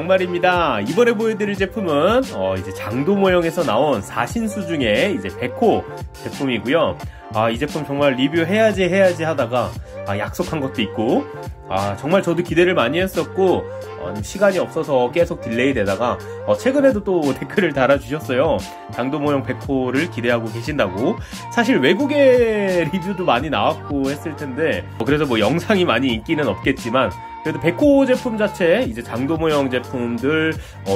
양말입니다. 이번에 보여드릴 제품은 이제 장도모형에서 나온 4신수 중에 이제 100호 제품이고요. 이 제품 정말 리뷰해야지 하다가 약속한 것도 있고 정말 저도 기대를 많이 했었고 시간이 없어서 계속 딜레이 되다가 최근에도 또 댓글을 달아주셨어요. 장도모형 100호를 기대하고 계신다고. 사실 외국의 리뷰도 많이 나왔고 했을 텐데 그래서 뭐 영상이 많이 인기는 없겠지만 그래도 100호 제품 자체 이제 장도모형 제품들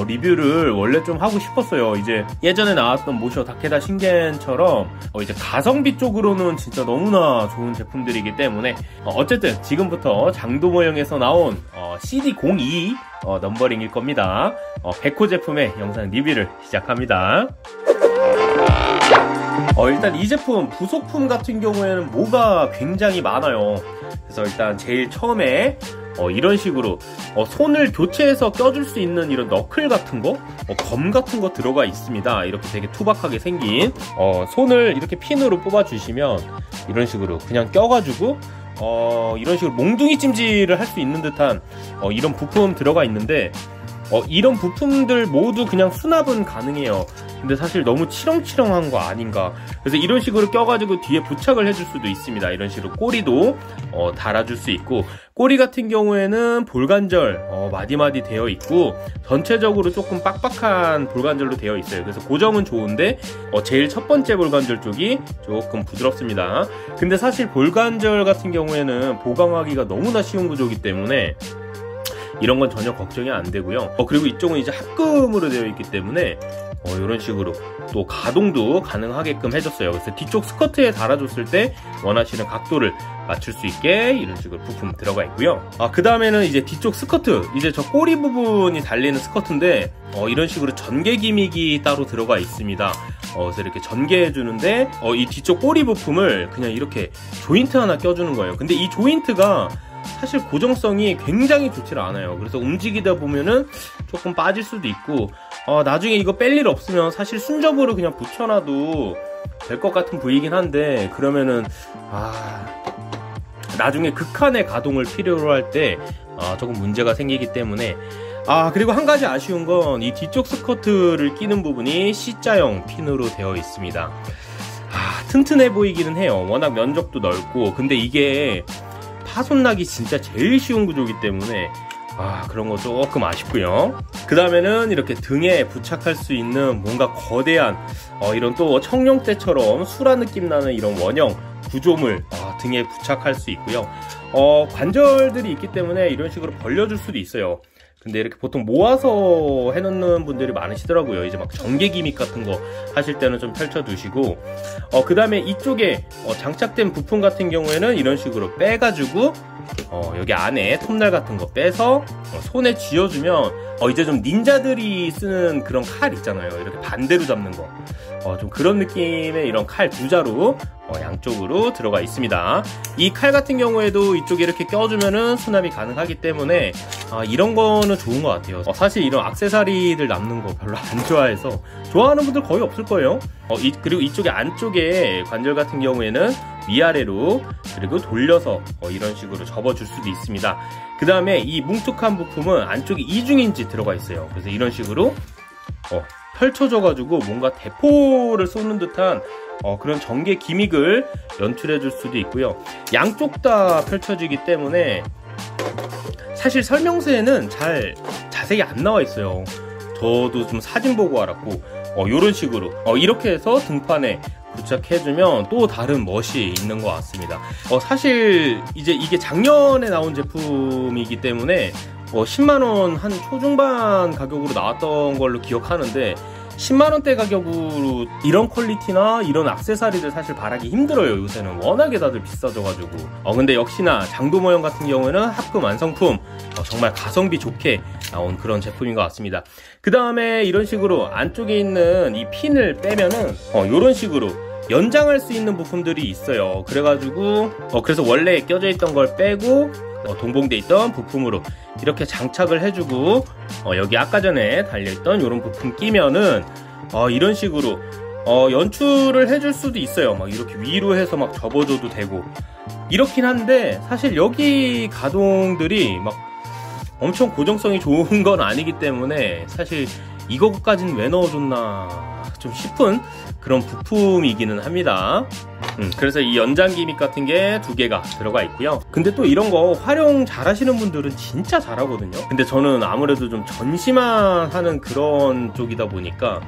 리뷰를 원래 좀 하고 싶었어요. 이제 예전에 나왔던 모셔 다케다 신겐처럼 이제 가성비 쪽으로는 진짜 너무나 좋은 제품들이기 때문에 어쨌든 지금부터 장도모형에서 나온 CD-02 넘버링일 겁니다. 100호 제품의 영상 리뷰를 시작합니다. 일단 이 제품 부속품 같은 경우에는 뭐가 굉장히 많아요. 그래서 일단 제일 처음에 이런 식으로 손을 교체해서 껴줄 수 있는 이런 너클 같은 거, 검 같은 거 들어가 있습니다. 이렇게 되게 투박하게 생긴 손을 이렇게 핀으로 뽑아주시면 이런 식으로 그냥 껴가지고 이런 식으로 몽둥이 찜질을 할 수 있는 듯한 이런 부품 들어가 있는데 이런 부품들 모두 그냥 수납은 가능해요. 근데 사실 너무 치렁치렁한 거 아닌가. 그래서 이런 식으로 껴가지고 뒤에 부착을 해줄 수도 있습니다. 이런 식으로 꼬리도 달아줄 수 있고, 꼬리 같은 경우에는 볼관절 마디마디 되어 있고 전체적으로 조금 빡빡한 볼관절로 되어 있어요. 그래서 고정은 좋은데 제일 첫 번째 볼관절 쪽이 조금 부드럽습니다. 근데 사실 볼관절 같은 경우에는 보강하기가 너무나 쉬운 구조이기 때문에 이런 건 전혀 걱정이 안 되고요. 그리고 이쪽은 이제 합금으로 되어 있기 때문에 이런 식으로 또 가동도 가능하게끔 해줬어요. 그래서 뒤쪽 스커트에 달아줬을 때 원하시는 각도를 맞출 수 있게 이런 식으로 부품 들어가 있고요. 그 다음에는 이제 뒤쪽 스커트, 이제 저 꼬리 부분이 달리는 스커트인데 이런 식으로 전개 기믹이 따로 들어가 있습니다. 그래서 이렇게 전개해 주는데 이 뒤쪽 꼬리 부품을 그냥 이렇게 조인트 하나 껴주는 거예요. 근데 이 조인트가 사실 고정성이 굉장히 좋지 않아요. 그래서 움직이다 보면은 조금 빠질 수도 있고 나중에 이거 뺄 일 없으면 사실 순접으로 그냥 붙여놔도 될 것 같은 부위이긴 한데 그러면은 나중에 극한의 가동을 필요로 할 때 조금 문제가 생기기 때문에 그리고 한 가지 아쉬운 건 이 뒤쪽 스커트를 끼는 부분이 C자형 핀으로 되어 있습니다. 튼튼해 보이기는 해요. 워낙 면적도 넓고. 근데 이게 파손나기 진짜 제일 쉬운 구조이기 때문에 그런 거 조금 아쉽고요. 그 다음에는 이렇게 등에 부착할 수 있는 뭔가 거대한 이런 또 청룡 때처럼 수라 느낌 나는 이런 원형 구조물 등에 부착할 수 있고요. 관절들이 있기 때문에 이런 식으로 벌려줄 수도 있어요. 근데 이렇게 보통 모아서 해놓는 분들이 많으시더라고요. 이제 막 전개 기믹 같은 거 하실 때는 좀 펼쳐두시고 그 다음에 이쪽에 장착된 부품 같은 경우에는 이런 식으로 빼가지고 여기 안에 톱날 같은 거 빼서 손에 쥐어주면 이제 좀 닌자들이 쓰는 그런 칼 있잖아요. 이렇게 반대로 잡는 거 좀 그런 느낌의 이런 칼 두 자루 양쪽으로 들어가 있습니다. 이 칼 같은 경우에도 이쪽에 이렇게 껴주면은 수납이 가능하기 때문에 이런 거는 좋은 것 같아요. 사실 이런 액세서리들 남는 거 별로 안 좋아해서 좋아하는 분들 거의 없을 거예요. 그리고 이쪽에 안쪽에 관절 같은 경우에는 위아래로 그리고 돌려서 이런 식으로 접어줄 수도 있습니다. 그 다음에 이 뭉툭한 부품은 안쪽에 이중인지 들어가 있어요. 그래서 이런 식으로 펼쳐져가지고 뭔가 대포를 쏘는 듯한 그런 전개 기믹을 연출해 줄 수도 있고요. 양쪽 다 펼쳐지기 때문에 사실 설명서에는 잘 자세히 안 나와 있어요. 저도 좀 사진 보고 알았고 이런 식으로 이렇게 해서 등판에 부착해주면 또 다른 멋이 있는 것 같습니다. 사실 이제 이게 작년에 나온 제품이기 때문에 10만원 한 초중반 가격으로 나왔던 걸로 기억하는데 10만원대 가격으로 이런 퀄리티나 이런 액세서리들 사실 바라기 힘들어요. 요새는 워낙에 다들 비싸져가지고 근데 역시나 장도모형 같은 경우에는 합금 완성품 정말 가성비 좋게 나온 그런 제품인 것 같습니다. 그 다음에 이런 식으로 안쪽에 있는 이 핀을 빼면은 이런 식으로 연장할 수 있는 부품들이 있어요. 그래가지고 그래서 원래 껴져 있던 걸 빼고 동봉돼 있던 부품으로 이렇게 장착을 해주고 여기 아까 전에 달려있던 이런 부품 끼면은 이런 식으로 연출을 해줄 수도 있어요. 막 이렇게 위로 해서 막 접어줘도 되고 이렇긴 한데 사실 여기 가동들이 막 엄청 고정성이 좋은 건 아니기 때문에 사실 이거까지는 왜 넣어줬나 좀 싶은 그런 부품이기는 합니다. 그래서 이 연장 기믹 같은 게 두 개가 들어가 있고요. 근데 또 이런 거 활용 잘 하시는 분들은 진짜 잘하거든요. 근데 저는 아무래도 좀 전시만 하는 그런 쪽이다 보니까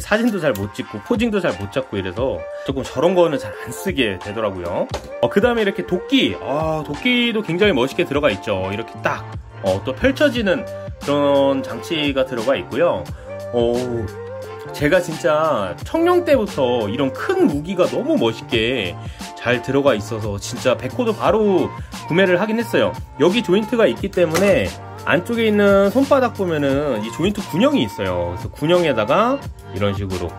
사진도 잘 못 찍고 포징도 잘 못 잡고 이래서 조금 저런 거는 잘 안 쓰게 되더라고요. 그 다음에 이렇게 도끼, 도끼도 굉장히 멋있게 들어가 있죠. 이렇게 딱 또 펼쳐지는 그런 장치가 들어가 있고요. 제가 진짜 청룡 때부터 이런 큰 무기가 너무 멋있게 잘 들어가 있어서 진짜 백호도 바로 구매를 하긴 했어요. 여기 조인트가 있기 때문에 안쪽에 있는 손바닥 보면은 이 조인트 군형이 있어요. 그래서 군형에다가 이런 식으로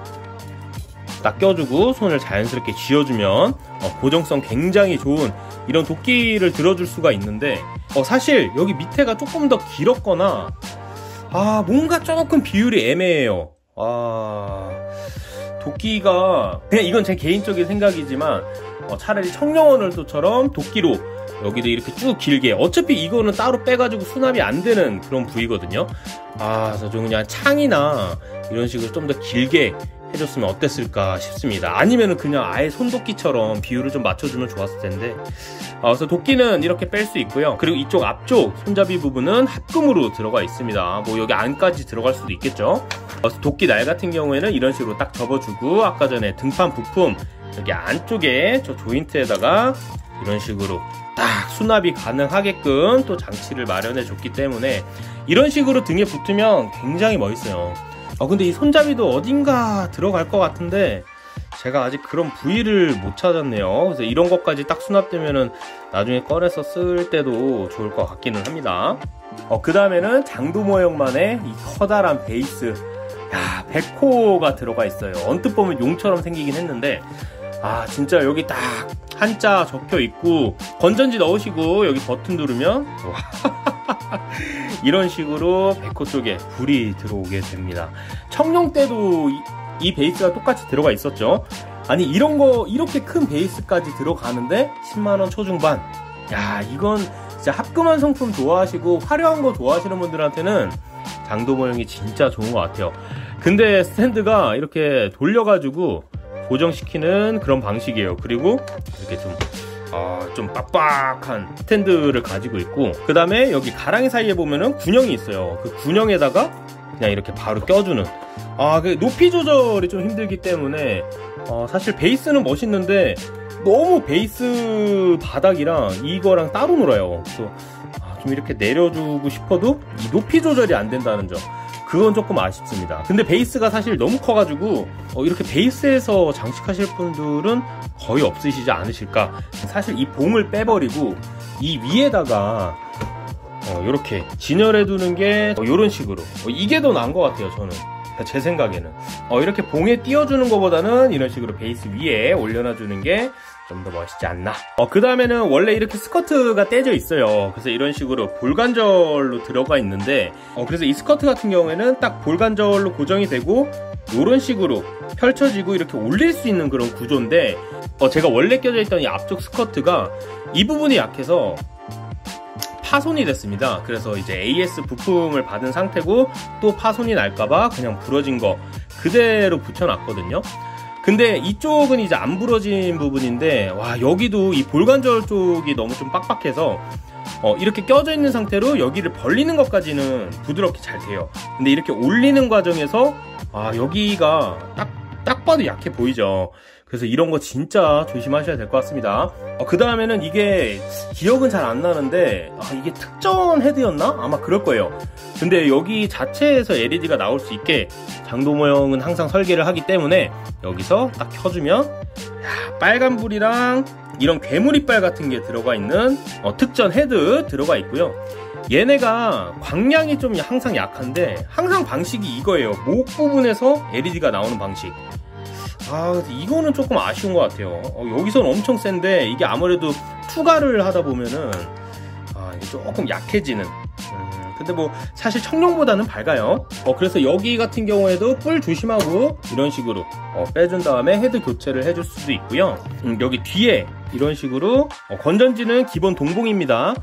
딱 껴주고 손을 자연스럽게 쥐어주면 고정성 굉장히 좋은 이런 도끼를 들어줄 수가 있는데 사실 여기 밑에가 조금 더 길었거나 뭔가 조금 비율이 애매해요. 도끼가 그냥 이건 제 개인적인 생각이지만 차라리 청룡원을도처럼 도끼로 여기도 이렇게 쭉 길게 어차피 이거는 따로 빼가지고 수납이 안 되는 그런 부위거든요. 그래서 좀 그냥 창이나 이런 식으로 좀 더 길게 해줬으면 어땠을까 싶습니다. 아니면은 그냥 아예 손도끼처럼 비율을 좀 맞춰주면 좋았을 텐데. 그래서 도끼는 이렇게 뺄 수 있고요. 그리고 이쪽 앞쪽 손잡이 부분은 합금으로 들어가 있습니다. 뭐 여기 안까지 들어갈 수도 있겠죠. 그래서 도끼 날 같은 경우에는 이런 식으로 딱 접어주고 아까 전에 등판 부품 여기 안쪽에 저 조인트에다가 이런 식으로 딱 수납이 가능하게끔 또 장치를 마련해 줬기 때문에 이런 식으로 등에 붙으면 굉장히 멋있어요. 근데 이 손잡이도 어딘가 들어갈 것 같은데 제가 아직 그런 부위를 못 찾았네요. 그래서 이런 것까지 딱 수납되면은 나중에 꺼내서 쓸 때도 좋을 것 같기는 합니다. 그 다음에는 장도모형만의 이 커다란 베이스, 백호가 들어가 있어요. 언뜻 보면 용처럼 생기긴 했는데 진짜 여기 딱 한자 적혀 있고 건전지 넣으시고 여기 버튼 누르면 이런 식으로 백호 쪽에 불이 들어오게 됩니다. 청룡 때도 이 베이스가 똑같이 들어가 있었죠. 아니 이런 거 이렇게 큰 베이스까지 들어가는데 10만원 초중반. 이건 진짜 합금한 성품 좋아하시고 화려한 거 좋아하시는 분들한테는 장도모형이 진짜 좋은 것 같아요. 근데 스탠드가 이렇게 돌려가지고 고정시키는 그런 방식이에요. 그리고 이렇게 좀 빡빡한 스탠드를 가지고 있고 그 다음에 여기 가랑이 사이에 보면은 군형이 있어요. 그 군형에다가 그냥 이렇게 바로 껴주는 그 높이 조절이 좀 힘들기 때문에 사실 베이스는 멋있는데 너무 베이스 바닥이랑 이거랑 따로 놀아요. 그래서 좀 이렇게 내려주고 싶어도 이 높이 조절이 안 된다는 점 그건 조금 아쉽습니다. 근데 베이스가 사실 너무 커가지고 이렇게 베이스에서 장식하실 분들은 거의 없으시지 않으실까. 사실 이 봉을 빼버리고 이 위에다가 이렇게 진열해두는 게 이런 식으로 이게 더 나은 것 같아요. 저는 제 생각에는 이렇게 봉에 띄워주는 것보다는 이런 식으로 베이스 위에 올려놔주는 게 좀 더 멋있지 않나. 그 다음에는 원래 이렇게 스커트가 떼져 있어요. 그래서 이런 식으로 볼관절로 들어가 있는데 그래서 이 스커트 같은 경우에는 딱 볼관절로 고정이 되고 이런 식으로 펼쳐지고 이렇게 올릴 수 있는 그런 구조인데 제가 원래 껴져 있던 이 앞쪽 스커트가 이 부분이 약해서 파손이 됐습니다. 그래서 이제 AS 부품을 받은 상태고 또 파손이 날까봐 그냥 부러진 거 그대로 붙여놨거든요. 근데 이쪽은 이제 안 부러진 부분인데 여기도 이 볼관절 쪽이 너무 좀 빡빡해서 이렇게 껴져 있는 상태로 여기를 벌리는 것까지는 부드럽게 잘 돼요. 근데 이렇게 올리는 과정에서 여기가 딱 봐도 약해 보이죠. 그래서 이런 거 진짜 조심하셔야 될 것 같습니다. 그 다음에는 이게 기억은 잘 안 나는데 이게 특전 헤드였나? 아마 그럴 거예요. 근데 여기 자체에서 LED가 나올 수 있게 장도모형은 항상 설계를 하기 때문에 여기서 딱 켜주면 빨간불이랑 이런 괴물이빨 같은 게 들어가 있는 특전 헤드 들어가 있고요. 얘네가 광량이 좀 항상 약한데 항상 방식이 이거예요. 목 부분에서 LED가 나오는 방식. 이거는 조금 아쉬운 것 같아요. 여기서는 엄청 센데 이게 아무래도 투과를 하다 보면은 이게 조금 약해지는. 근데 뭐 사실 청룡보다는 밝아요. 그래서 여기 같은 경우에도 뿔 조심하고 이런 식으로 빼준 다음에 헤드 교체를 해줄 수도 있고요. 여기 뒤에 이런 식으로 건전지는 기본 동봉입니다.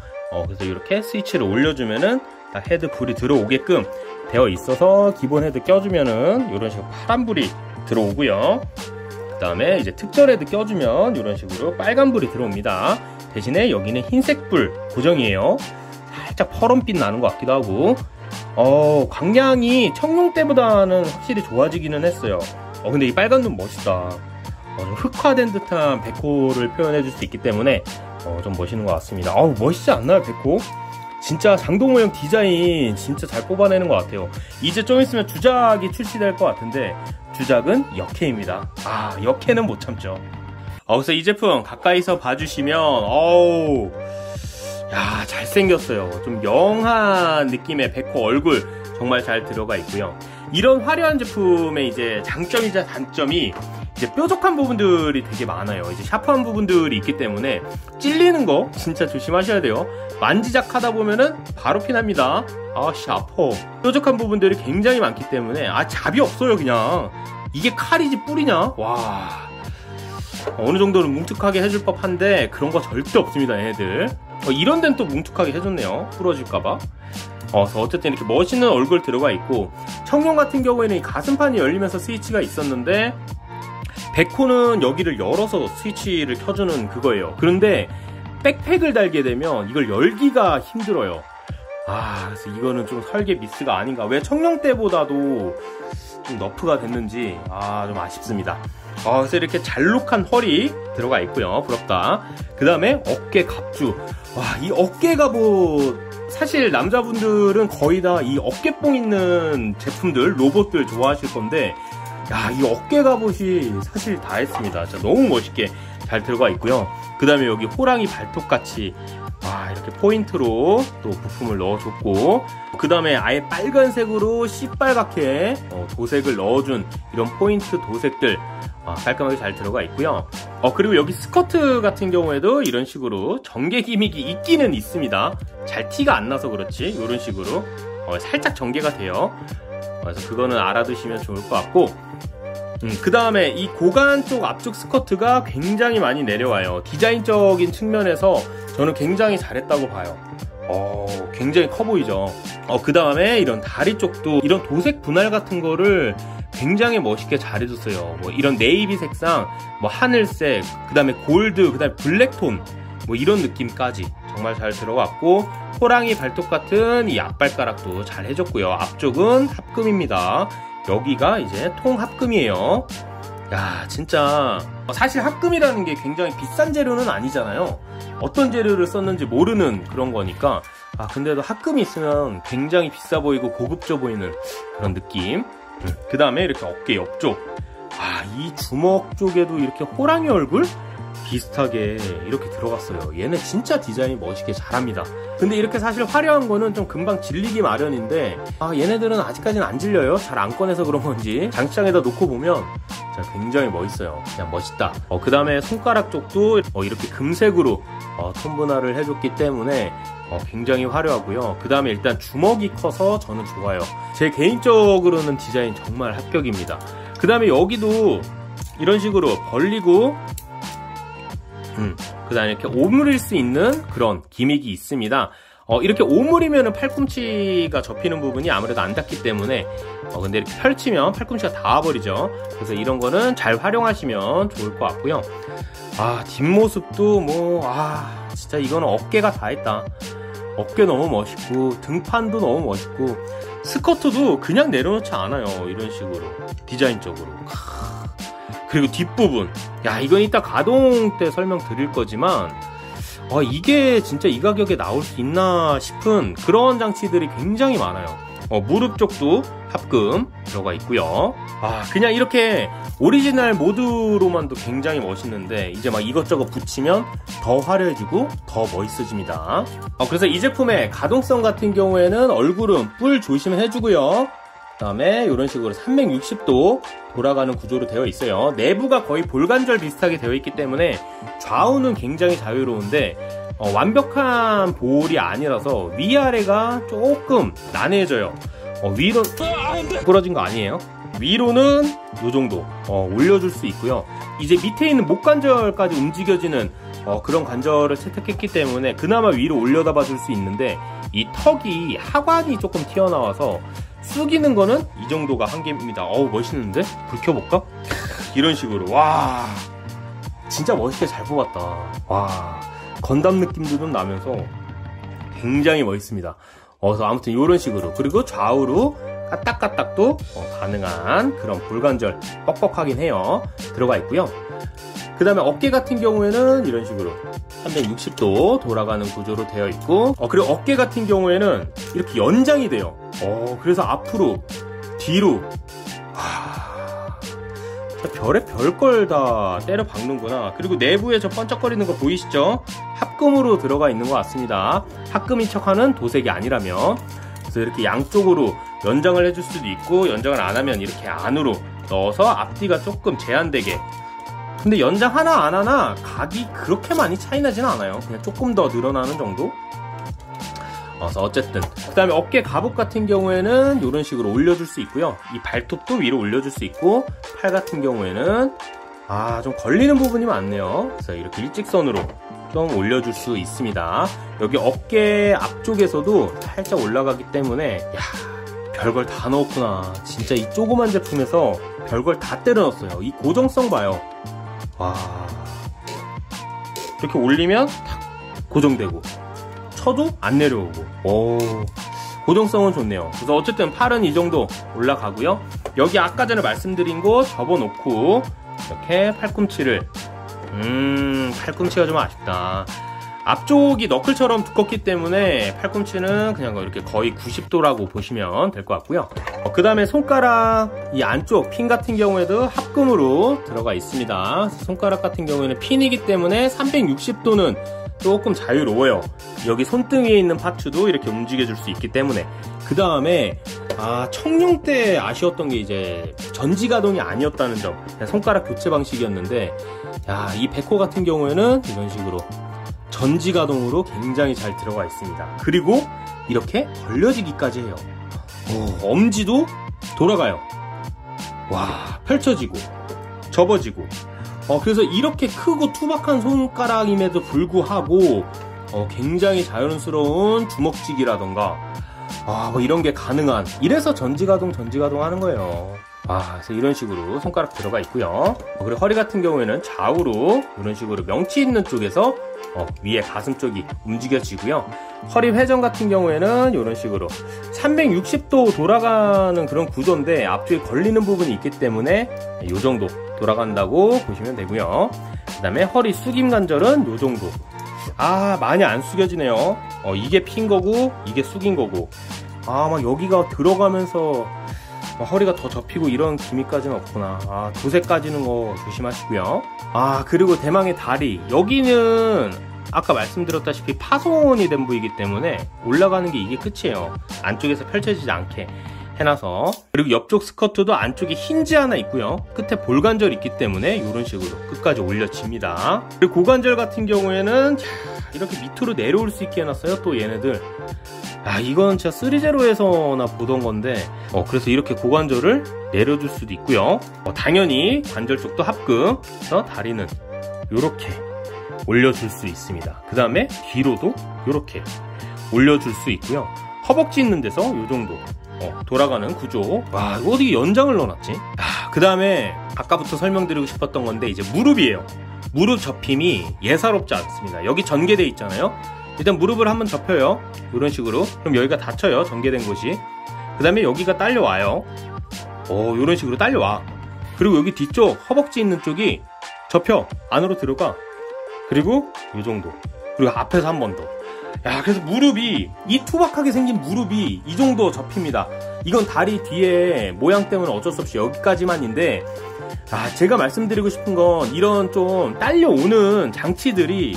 그래서 이렇게 스위치를 올려주면은 딱 헤드 불이 들어오게끔 되어 있어서 기본 헤드 껴주면은 이런 식으로 파란 불이 들어오고요. 그 다음에 이제 특절 헤드 껴주면 이런 식으로 빨간 불이 들어옵니다. 대신에 여기는 흰색 불 고정이에요. 살짝 퍼런빛 나는 것 같기도 하고, 광량이 청룡 때보다는 확실히 좋아지기는 했어요. 근데 이 빨간 눈 멋있다. 좀 흑화된 듯한 백호를 표현해 줄 수 있기 때문에 좀 멋있는 것 같습니다. 멋있지 않나요, 백호? 진짜 장도모형 디자인 진짜 잘 뽑아내는 것 같아요. 이제 좀 있으면 주작이 출시될 것 같은데 주작은 역해입니다. 역해는 못 참죠. 그래서 이 제품 가까이서 봐주시면 잘생겼어요. 좀 영한 느낌의 백호 얼굴 정말 잘 들어가 있고요. 이런 화려한 제품의 이제 장점이자 단점이 이제 뾰족한 부분들이 되게 많아요. 이제 샤프한 부분들이 있기 때문에 찔리는 거 진짜 조심하셔야 돼요. 만지작 하다 보면은 바로 피납니다. 샤퍼. 뾰족한 부분들이 굉장히 많기 때문에 잡이 없어요, 그냥. 이게 칼이지 뿔이냐? 와. 어느 정도는 뭉툭하게 해줄 법한데 그런 거 절대 없습니다, 얘네들. 이런 데는 또 뭉툭하게 해줬네요. 부러질까봐. 그래서 어쨌든 이렇게 멋있는 얼굴 들어가 있고, 청룡 같은 경우에는 이 가슴판이 열리면서 스위치가 있었는데 백호는 여기를 열어서 스위치를 켜주는 그거예요. 그런데 백팩을 달게 되면 이걸 열기가 힘들어요. 그래서 이거는 좀 설계 미스가 아닌가. 왜 청룡 때보다도 좀 너프가 됐는지 좀 아쉽습니다. 그래서 이렇게 잘록한 허리 들어가 있고요. 부럽다. 그 다음에 어깨 갑주. 이 어깨가 사실 남자분들은 거의 다 이 어깨뽕 있는 제품들, 로봇들 좋아하실 건데, 이 어깨 갑옷이 사실 다 했습니다. 진짜 너무 멋있게 잘 들어가 있고요. 그 다음에 여기 호랑이 발톱같이 이렇게 포인트로 또 부품을 넣어줬고, 그 다음에 아예 빨간색으로 시빨갛게 도색을 넣어준 이런 포인트 도색들 깔끔하게 잘 들어가 있고요. 그리고 여기 스커트 같은 경우에도 이런 식으로 전개 기믹이 있기는 있습니다. 잘 티가 안 나서 그렇지 이런 식으로 살짝 전개가 돼요. 그래서 그거는 알아두시면 좋을 것 같고, 그 다음에 이 고관 쪽 앞쪽 스커트가 굉장히 많이 내려와요. 디자인적인 측면에서 저는 굉장히 잘했다고 봐요. 굉장히 커 보이죠. 그 다음에 이런 다리 쪽도 이런 도색 분할 같은 거를 굉장히 멋있게 잘 해줬어요. 이런 네이비 색상, 하늘색, 그 다음에 골드, 그 다음에 블랙톤, 이런 느낌까지 정말 잘 들어갔고, 호랑이 발톱 같은 이 앞발가락도 잘 해줬고요. 앞쪽은 합금입니다. 여기가 이제 통합금이에요. 진짜 사실 합금이라는 게 굉장히 비싼 재료는 아니잖아요. 어떤 재료를 썼는지 모르는 그런 거니까, 근데도 합금이 있으면 굉장히 비싸 보이고 고급져 보이는 그런 느낌. 그 다음에 이렇게 어깨 옆쪽, 이 주먹 쪽에도 이렇게 호랑이 얼굴? 비슷하게 이렇게 들어갔어요. 얘는 진짜 디자인이 멋있게 잘합니다. 근데 이렇게 사실 화려한 거는 좀 금방 질리기 마련인데, 얘네들은 아직까지는 안 질려요. 잘 안 꺼내서 그런 건지. 장식장에다 놓고 보면 굉장히 멋있어요. 그냥 멋있다. 그 다음에 손가락 쪽도 이렇게 금색으로 톤 분할을 해줬기 때문에 굉장히 화려하고요. 그 다음에 일단 주먹이 커서 저는 좋아요. 제 개인적으로는 디자인 정말 합격입니다. 그 다음에 여기도 이런 식으로 벌리고 그 다음에 이렇게 오므릴 수 있는 그런 기믹이 있습니다. 이렇게 오므리면은 팔꿈치가 접히는 부분이 아무래도 안 닿기 때문에, 근데 이렇게 펼치면 팔꿈치가 닿아버리죠. 그래서 이런 거는 잘 활용하시면 좋을 것 같고요. 뒷모습도 진짜 이거는 어깨가 다 했다. 어깨 너무 멋있고, 등판도 너무 멋있고, 스커트도 그냥 내려놓지 않아요. 이런 식으로. 디자인적으로. 그리고 뒷부분, 이건 이따 가동 때 설명 드릴 거지만, 이게 진짜 이 가격에 나올 수 있나 싶은 그런 장치들이 굉장히 많아요. 무릎 쪽도 합금 들어가 있고요. 그냥 이렇게 오리지널 모드로만도 굉장히 멋있는데, 이제 막 이것저것 붙이면 더 화려해지고 더 멋있어집니다. 그래서 이 제품의 가동성 같은 경우에는 얼굴은 뿔 조심해주고요. 그 다음에 이런 식으로 360도 돌아가는 구조로 되어 있어요. 내부가 거의 볼관절 비슷하게 되어 있기 때문에 좌우는 굉장히 자유로운데, 완벽한 보홀이 아니라서 위아래가 조금 난해져요. 위로 부러진 거 아니에요? 위로는 이 정도 올려줄 수 있고요. 이제 밑에 있는 목관절까지 움직여지는 그런 관절을 채택했기 때문에 그나마 위로 올려다봐 줄 수 있는데, 이 턱이 하관이 조금 튀어나와서 숙이는 거는 이 정도가 한계입니다. 어우 멋있는데? 불 켜볼까? 이런 식으로. 와 진짜 멋있게 잘 뽑았다. 와 건담 느낌도 좀 나면서 굉장히 멋있습니다. 그래서 아무튼 이런 식으로, 그리고 좌우로 까딱까딱도 가능한 그런 볼관절, 뻑뻑하긴 해요, 들어가 있고요. 그 다음에 어깨 같은 경우에는 이런 식으로 360도 돌아가는 구조로 되어 있고, 그리고 어깨 같은 경우에는 이렇게 연장이 돼요. 그래서 앞으로 뒤로, 별의 별걸 다 때려 박는구나. 그리고 내부에 저 번쩍거리는 거 보이시죠? 합금으로 들어가 있는 것 같습니다. 합금인 척하는 도색이 아니라면. 그래서 이렇게 양쪽으로 연장을 해줄 수도 있고, 연장을 안 하면 이렇게 안으로 넣어서 앞뒤가 조금 제한되게. 근데 연장 하나 안 하나 각이 그렇게 많이 차이 나진 않아요. 그냥 조금 더 늘어나는 정도? 그래서 어쨌든 그 다음에 어깨 갑옷 같은 경우에는 이런 식으로 올려줄 수 있고요. 이 발톱도 위로 올려줄 수 있고, 팔 같은 경우에는 좀 걸리는 부분이 많네요. 그래서 이렇게 일직선으로 좀 올려줄 수 있습니다. 여기 어깨 앞쪽에서도 살짝 올라가기 때문에, 별걸 다 넣었구나. 진짜 이 조그만 제품에서 별걸 다 때려 넣었어요. 이 고정성 봐요. 와 이렇게 올리면 탁 고정되고, 쳐도 안 내려오고, 고정성은 좋네요. 그래서 어쨌든 팔은 이 정도 올라가고요. 여기 아까 전에 말씀드린 거 접어놓고 이렇게 팔꿈치를, 팔꿈치가 좀 아쉽다. 앞쪽이 너클처럼 두껍기 때문에 팔꿈치는 그냥 이렇게 거의 90도라고 보시면 될 것 같고요. 그 다음에 손가락 이 안쪽 핀 같은 경우에도 합금으로 들어가 있습니다. 손가락 같은 경우에는 핀이기 때문에 360도는 조금 자유로워요. 여기 손등에 있는 파츠도 이렇게 움직여줄 수 있기 때문에. 그 다음에 청룡 때 아쉬웠던 게 이제 전지가동이 아니었다는 점, 그냥 손가락 교체 방식이었는데, 이 백호 같은 경우에는 이런 식으로 전지가동으로 굉장히 잘 들어가 있습니다. 그리고 이렇게 벌려지기까지 해요. 엄지도 돌아가요. 와 펼쳐지고 접어지고. 그래서 이렇게 크고 투박한 손가락임에도 불구하고 굉장히 자연스러운 주먹쥐기라던가 뭐 이런 게 가능한, 이래서 전지가동 하는 거예요. 그래서 이런 식으로 손가락 들어가 있고요. 그리고 허리 같은 경우에는 좌우로 이런 식으로 명치 있는 쪽에서 위에 가슴 쪽이 움직여지고요. 허리 회전 같은 경우에는 이런 식으로 360도 돌아가는 그런 구조인데, 앞쪽에 걸리는 부분이 있기 때문에 이 정도 돌아간다고 보시면 되고요. 그 다음에 허리 숙임 관절은 이 정도. 많이 안 숙여지네요. 이게 핀 거고 이게 숙인 거고. 막 여기가 들어가면서 허리가 더 접히고 이런 기미까지는 없구나. 도색까지는 거 조심하시고요. 그리고 대망의 다리. 여기는 아까 말씀드렸다시피 파손이 된 부위이기 때문에 올라가는 게 이게 끝이에요. 안쪽에서 펼쳐지지 않게 해놔서. 그리고 옆쪽 스커트도 안쪽에 힌지 하나 있고요. 끝에 볼관절 있기 때문에 이런 식으로 끝까지 올려집니다. 그리고 고관절 같은 경우에는 이렇게 밑으로 내려올 수 있게 해놨어요. 또 얘네들 이건 진짜 3-0에서나 보던 건데, 그래서 이렇게 고관절을 내려줄 수도 있고요. 당연히 관절 쪽도 합금. 그래서 다리는 이렇게 올려줄 수 있습니다. 그 다음에 뒤로도 이렇게 올려줄 수 있고요. 허벅지 있는 데서 이 정도 돌아가는 구조. 이거 어떻게 연장을 넣어놨지? 그 다음에 아까부터 설명드리고 싶었던 건데, 이제 무릎이에요. 무릎 접힘이 예사롭지 않습니다. 여기 전개돼 있잖아요. 일단 무릎을 한번 접혀요. 이런 식으로. 그럼 여기가 닫혀요, 전개된 곳이. 그 다음에 여기가 딸려와요. 이런 식으로 딸려와. 그리고 여기 뒤쪽 허벅지 있는 쪽이 접혀 안으로 들어가. 그리고 이 정도. 그리고 앞에서 한 번 더. 그래서 무릎이, 이 투박하게 생긴 무릎이 이 정도 접힙니다. 이건 다리 뒤에 모양 때문에 어쩔 수 없이 여기까지만인데, 제가 말씀드리고 싶은 건 이런 좀 딸려오는 장치들이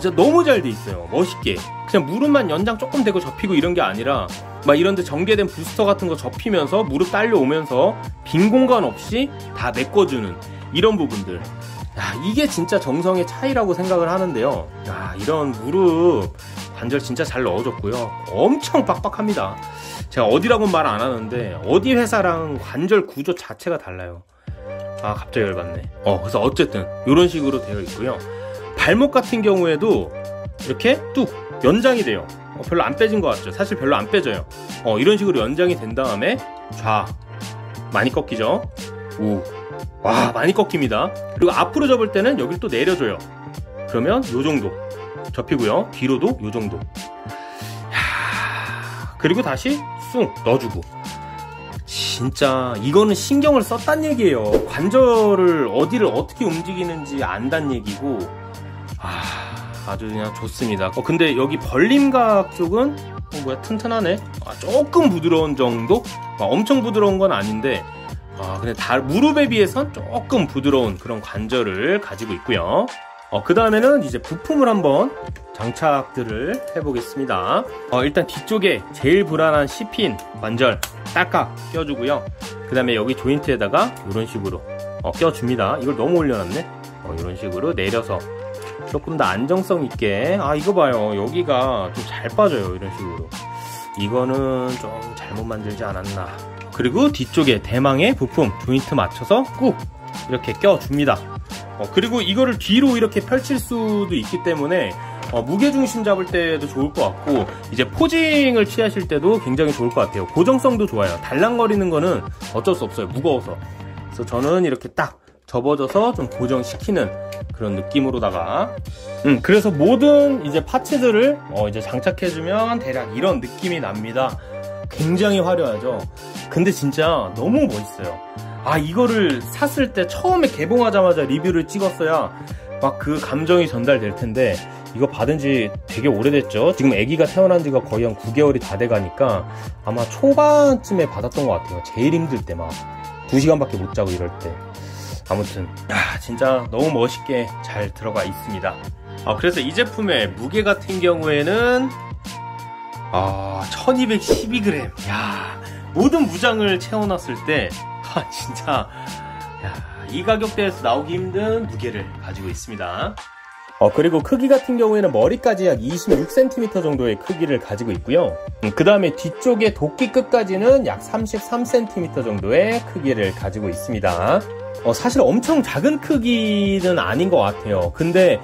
진짜 너무 잘 돼 있어요. 멋있게. 그냥 무릎만 연장 조금 되고 접히고 이런 게 아니라, 막 이런데 전개된 부스터 같은 거 접히면서 무릎 딸려오면서 빈 공간 없이 다 메꿔주는 이런 부분들. 이게 진짜 정성의 차이라고 생각을 하는데요. 이런 무릎 관절 진짜 잘 넣어줬고요. 엄청 빡빡합니다. 제가 어디라고는 말 안 하는데 어디 회사랑 관절 구조 자체가 달라요. 갑자기 열받네. 그래서 어쨌든 이런 식으로 되어 있고요. 발목 같은 경우에도 이렇게 뚝 연장이 돼요. 별로 안 빼진 것 같죠? 사실 별로 안 빼져요. 이런 식으로 연장이 된 다음에 좌 많이 꺾이죠? 우, 와 많이 꺾입니다. 그리고 앞으로 접을 때는 여기를 또 내려줘요. 그러면 요정도 접히고요. 뒤로도 요정도. 그리고 다시 쑥 넣어주고. 진짜 이거는 신경을 썼단 얘기예요. 관절을 어디를 어떻게 움직이는지 안단 얘기고. 아주 그냥 좋습니다. 근데 여기 벌림각 쪽은 뭐야 튼튼하네. 조금 부드러운 정도? 엄청 부드러운 건 아닌데 근데 무릎에 비해선 조금 부드러운 그런 관절을 가지고 있고요. 그 다음에는 이제 부품을 한번 장착들을 해보겠습니다. 일단 뒤쪽에 제일 불안한 C핀 관절 딱딱 껴주고요. 그 다음에 여기 조인트에다가 이런 식으로 껴줍니다. 이걸 너무 올려놨네. 이런 식으로 내려서 조금 더 안정성 있게. 이거 봐요. 여기가 좀 잘 빠져요. 이런 식으로. 이거는 좀 잘못 만들지 않았나. 그리고 뒤쪽에 대망의 부품 조인트 맞춰서 꾹 이렇게 껴줍니다. 그리고 이거를 뒤로 이렇게 펼칠 수도 있기 때문에 무게중심 잡을 때도 좋을 것 같고, 이제 포징을 취하실 때도 굉장히 좋을 것 같아요. 고정성도 좋아요. 달랑거리는 거는 어쩔 수 없어요. 무거워서. 그래서 저는 이렇게 딱 접어져서 좀 고정시키는 그런 느낌으로다가, 그래서 모든 이제 파츠들을 이제 장착해주면 대략 이런 느낌이 납니다. 굉장히 화려하죠. 근데 진짜 너무 멋있어요. 이거를 샀을 때 처음에 개봉하자마자 리뷰를 찍었어야 막 그 감정이 전달될 텐데, 이거 받은 지 되게 오래됐죠. 지금 아기가 태어난 지가 거의 한 9개월이 다 돼가니까 아마 초반쯤에 받았던 것 같아요. 제일 힘들 때 막 2시간밖에 못 자고 이럴 때. 아무튼 진짜 너무 멋있게 잘 들어가 있습니다. 그래서 이 제품의 무게 같은 경우에는 1212g. 야, 모든 무장을 채워놨을 때 진짜 이 가격대에서 나오기 힘든 무게를 가지고 있습니다. 그리고 크기 같은 경우에는 머리까지 약 26cm 정도의 크기를 가지고 있고요. 그 다음에 뒤쪽에 도끼 끝까지는 약 33cm 정도의 크기를 가지고 있습니다. 사실 엄청 작은 크기는 아닌 것 같아요. 근데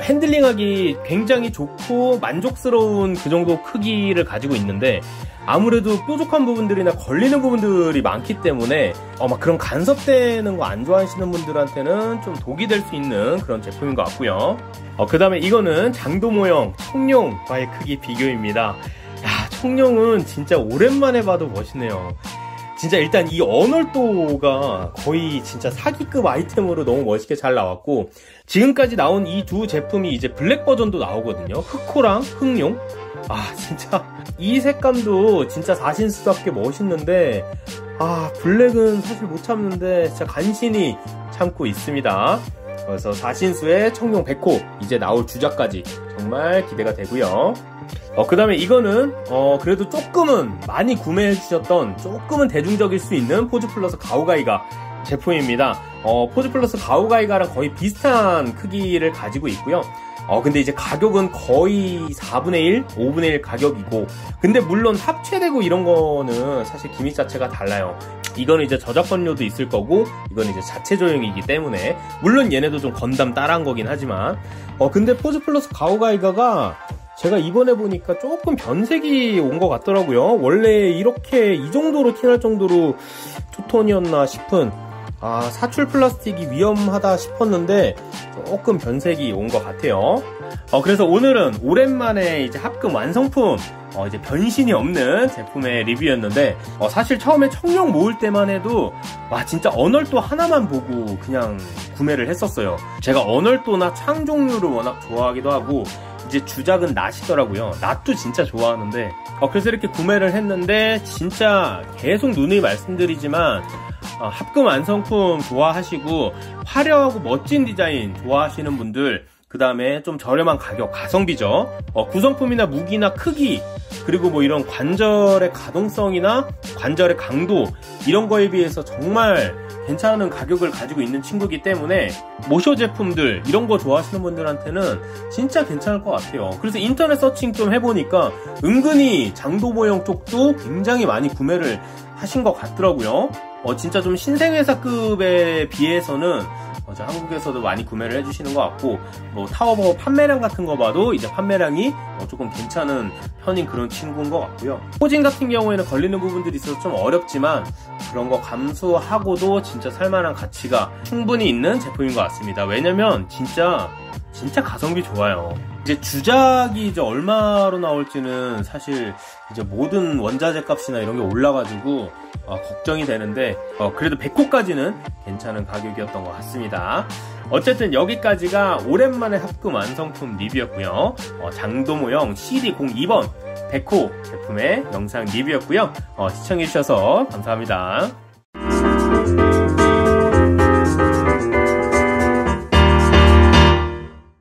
핸들링하기 굉장히 좋고 만족스러운 그 정도 크기를 가지고 있는데, 아무래도 뾰족한 부분들이나 걸리는 부분들이 많기 때문에 막 그런 간섭되는 거 안 좋아하시는 분들한테는 좀 독이 될 수 있는 그런 제품인 것 같고요. 그 다음에 이거는 장도모형 청룡과의 크기 비교입니다. 청룡은 진짜 오랜만에 봐도 멋있네요. 진짜 일단 이 언월도가 거의 진짜 사기급 아이템으로 너무 멋있게 잘 나왔고, 지금까지 나온 이 두 제품이 이제 블랙 버전도 나오거든요. 흑호랑 흑룡. 진짜 이 색감도 진짜 사신스럽게 멋있는데, 블랙은 사실 못 참는데 진짜 간신히 참고 있습니다. 그래서 사신수의 청룡 100호 이제 나올 주작까지 정말 기대가 되고요. 그 다음에 이거는 그래도 조금은 많이 구매해주셨던, 조금은 대중적일 수 있는 포즈 플러스 가오가이가 제품입니다. 포즈 플러스 가오가이가랑 거의 비슷한 크기를 가지고 있고요. 근데 이제 가격은 거의 4분의 1, 5분의 1 가격이고, 근데 물론 합체되고 이런 거는 사실 기믹 자체가 달라요. 이거는 이제 저작권료도 있을 거고, 이건 이제 자체 조형이기 때문에, 물론 얘네도 좀 건담 따라한 거긴 하지만, 근데 포즈 플러스 가오가이가가 제가 이번에 보니까 조금 변색이 온 것 같더라고요. 원래 이렇게 이 정도로 티날 정도로 투톤이었나 싶은, 사출 플라스틱이 위험하다 싶었는데 조금 변색이 온 것 같아요. 그래서 오늘은 오랜만에 이제 합금 완성품, 이제 변신이 없는 제품의 리뷰였는데, 사실 처음에 청룡 모을 때만 해도 진짜 언월도 하나만 보고 그냥 구매를 했었어요. 제가 언월도나 창 종류를 워낙 좋아하기도 하고, 이제 주작은 낫이더라고요. 낫도 진짜 좋아하는데, 그래서 이렇게 구매를 했는데, 진짜 계속 누누이 말씀드리지만 합금 완성품 좋아하시고 화려하고 멋진 디자인 좋아하시는 분들, 그 다음에 좀 저렴한 가격, 가성비죠. 구성품이나 무기나 크기, 그리고 뭐 이런 관절의 가동성이나 관절의 강도, 이런 거에 비해서 정말 괜찮은 가격을 가지고 있는 친구이기 때문에 모셔 제품들 이런 거 좋아하시는 분들한테는 진짜 괜찮을 것 같아요. 그래서 인터넷 서칭 좀 해보니까 은근히 장도모형 쪽도 굉장히 많이 구매를 하신 것 같더라고요. 진짜 좀 신생회사급에 비해서는 맞아, 한국에서도 많이 구매를 해주시는 것 같고, 뭐 타워버 판매량 같은 거 봐도 이제 판매량이 조금 괜찮은 편인 그런 친구인 것 같고요. 포징 같은 경우에는 걸리는 부분들이 있어서 좀 어렵지만 그런 거 감수하고도 진짜 살만한 가치가 충분히 있는 제품인 것 같습니다. 왜냐면 진짜 가성비 좋아요. 이제 주작이 이제 얼마로 나올지는 사실 이제 모든 원자재 값이나 이런 게 올라가지고 걱정이 되는데, 그래도 100호까지는 괜찮은 가격이었던 것 같습니다. 어쨌든 여기까지가 오랜만에 합금 완성품 리뷰였고요. 장도모형 CD-02번 100호 제품의 영상 리뷰였고요. 시청해주셔서 감사합니다.